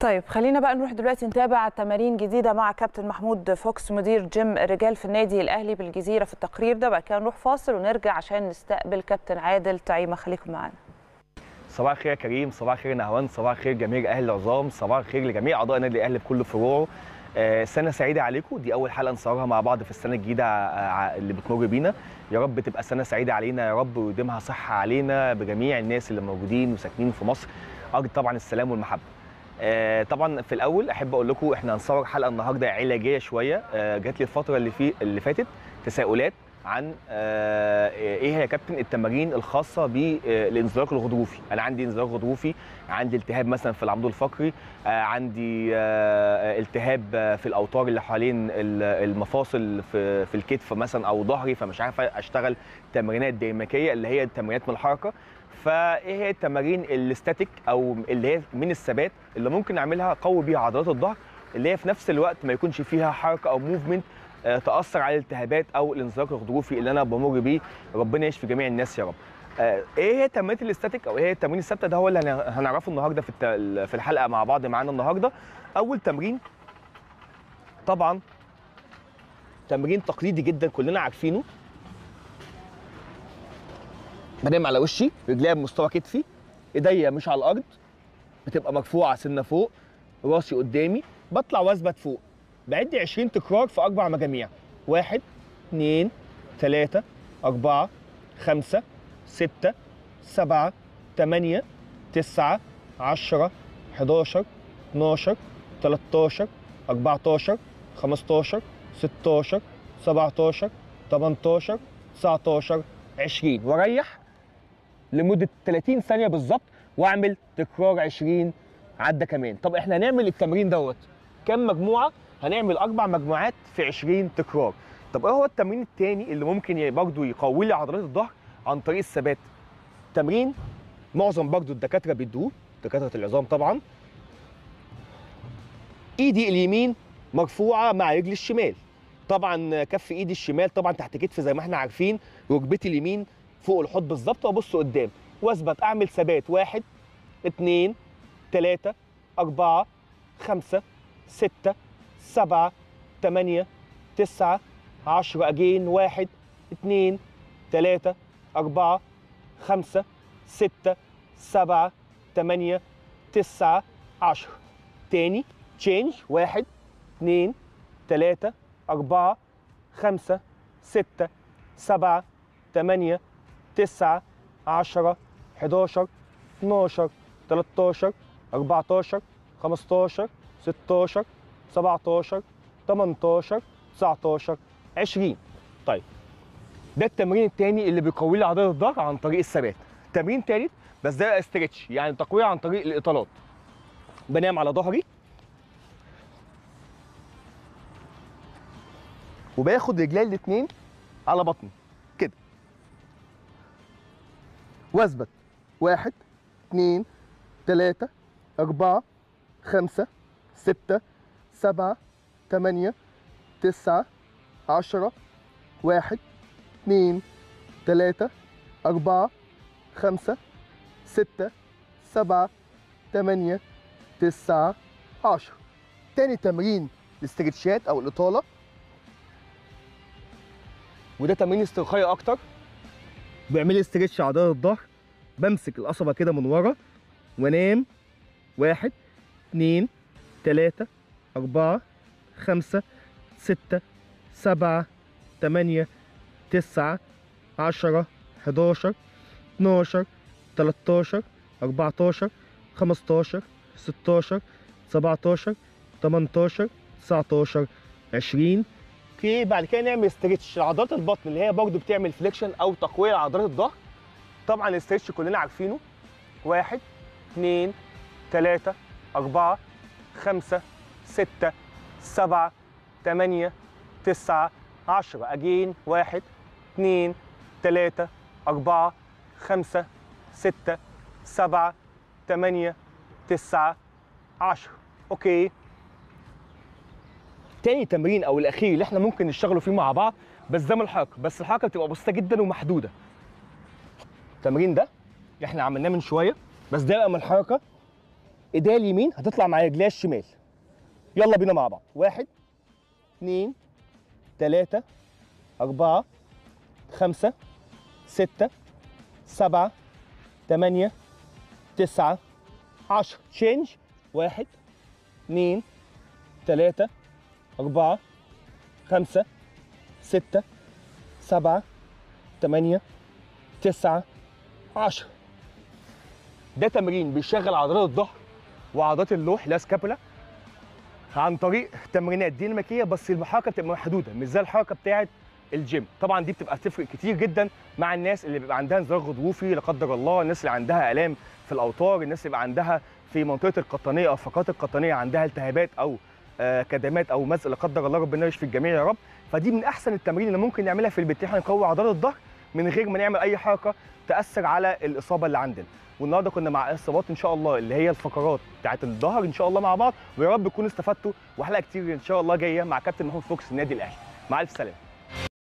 طيب خلينا بقى نروح دلوقتي نتابع تمارين جديدة مع كابتن محمود فوكس مدير جيم الرجال في النادي الأهلي بالجزيرة. في التقرير ده بقى كان نروح فاصل ونرجع عشان نستقبل كابتن عادل تعيمه. خليكم معانا. صباح الخير يا كريم، صباح الخير نهوان، صباح الخير جميع الأهل العظام، صباح الخير لجميع أعضاء النادي الأهلي بكل فروعه. سنة سعيدة عليكم، دي أول حلقة نصورها مع بعض في السنة الجديدة اللي بتمر بينا. يا رب تبقى سنة سعيدة علينا يا رب، ويديمها صحة علينا بجميع الناس اللي موجودين وساكنين في مصر، أرجو طبعا السلام والمحبة. طبعا في الاول احب اقول لكم احنا هنصور حلقه النهارده علاجيه شويه. جات لي الفتره اللي فاتت تساؤلات عن ايه يا كابتن التمارين الخاصه بالانزلاق الغضروفي. انا عندي انزلاق غضروفي، عندي التهاب مثلا في العمود الفقري، عندي التهاب في الاوتار اللي حوالين المفاصل في الكتف مثلا او ظهري، فمش عارف اشتغل تمرينات ديناميكيه اللي هي تمرينات من الحركه. فايه هي التمارين الاستاتيك او اللي هي من الثبات اللي ممكن اعملها اقوي بيها عضلات الظهر، اللي هي في نفس الوقت ما يكونش فيها حركه او موفمنت تاثر على الالتهابات او الانزلاق الغضروفي اللي انا بمر بيه. ربنا يشفي جميع الناس يا رب. ايه هي تمارين الاستاتيك او ايه هي التمارين الثابته، ده هو اللي هنعرفه النهارده في الحلقه مع بعض. معانا النهارده اول تمرين طبعا تمرين تقليدي جدا كلنا عارفينه، بنام على وشي، رجليا بمستوى كتفي، ايديا مش على الارض، بتبقى مرفوعه سنه فوق، راسي قدامي، بطلع واثبت فوق، بعد 20 تكرار في 4 مجاميع، 1 2 3 4 5 6 7 8 9 10 11 12 13 14 15 16 17 18 19 20 واريح لمده 30 ثانيه بالظبط، واعمل تكرار 20 عده كمان. طب احنا هنعمل التمرين دوت كام مجموعه؟ هنعمل 4 مجموعات في 20 تكرار. طب ايه هو التمرين الثاني اللي ممكن برضه يقوي لي عضلات الظهر عن طريق الثبات؟ تمرين معظم برضه الدكاتره بيدوه، دكاتره العظام طبعا، ايدي اليمين مرفوعه مع رجلي الشمال، طبعا كف ايدي الشمال طبعا تحت كتف زي ما احنا عارفين، ركبتي اليمين فوق الحوض بالظبط، وابص قدام واثبت، اعمل ثبات 1 2 3 4 5 6 7 8 9 10 اجين 1 2 3 4 5 6 7 8 9 10 تاني تشينج 1 2 3 4 5 6 7 8 9 10 11 12 13 14 15 16 17 18 19 20. طيب ده التمرين الثاني اللي بيقوي لي عضلات الظهر عن طريق الثبات. تمرين ثالث بس ده استرتش، يعني تقويه عن طريق الاطالات. بنام على ظهري وباخد رجلي الاثنين على بطني كده واثبت 1 2 3 4 5 6 7 8 9 10 1 2 3 4 5 6 7 8 9 10. تاني تمرين الاسترتشات او الاطاله، وده تمرين استرخائي اكتر، بيعمل لي استرتش عضلات الظهر، بمسك القصبه كده من ورا وانام 1 2 3 4 5 6 7 8 9 10 11 12 13 14 15 16 17 18 19 20. بعد كده نعمل استرتش لعضلات البطن اللي هي برضو بتعمل فليكشن او تقويه لعضلات الظهر. طبعا الاسترتش كلنا عارفينه 1 2 3 4 5 6 7 8 9 10 اجين 1 2 3 4 5 6 7 8 9 10. اوكي، تاني تمرين او الاخير اللي احنا ممكن نشتغله فيه مع بعض، بس ده من الحركه، بس الحركه بتبقى بسيطه جدا ومحدوده. التمرين ده احنا عملناه من شويه، بس ده بقى من الحركه ايديا اليمين هتطلع مع رجليها الشمال. يلا بينا مع بعض، 1 2 3 4 5 6 7 8 9 10. تشينج، 1 2 3 4 5 6 7 8 9 10. ده تمرين بيشغل عضلات الظهر وعضلات اللوح لا سكابولا عن طريق تمرينات ديناميكيه، بس الحركه بتبقى محدوده مش زي الحركه بتاعه الجيم. طبعا دي بتبقى تفرق كتير جدا مع الناس اللي بيبقى عندها انزلاق غضروفي لا قدر الله، الناس اللي عندها الام في الاوتار، الناس اللي بيبقى عندها في منطقه القطنيه او فقرات القطنيه عندها التهابات او كدمات او مزق لا قدر الله، ربنا يشفي الجميع يا رب. فدي من احسن التمارين اللي ممكن نعملها في البيت، احنا نقوي عضلات الظهر من غير ما نعمل اي حركه تاثر على الاصابه اللي عندنا. والنهارده كنا مع اصابات ان شاء الله اللي هي الفقرات بتاعه الظهر ان شاء الله مع بعض، ويا رب تكونوا استفدتوا. وحلقه كتير ان شاء الله جايه مع كابتن محمود فوكس النادي الاهلي. مع الف سلامه.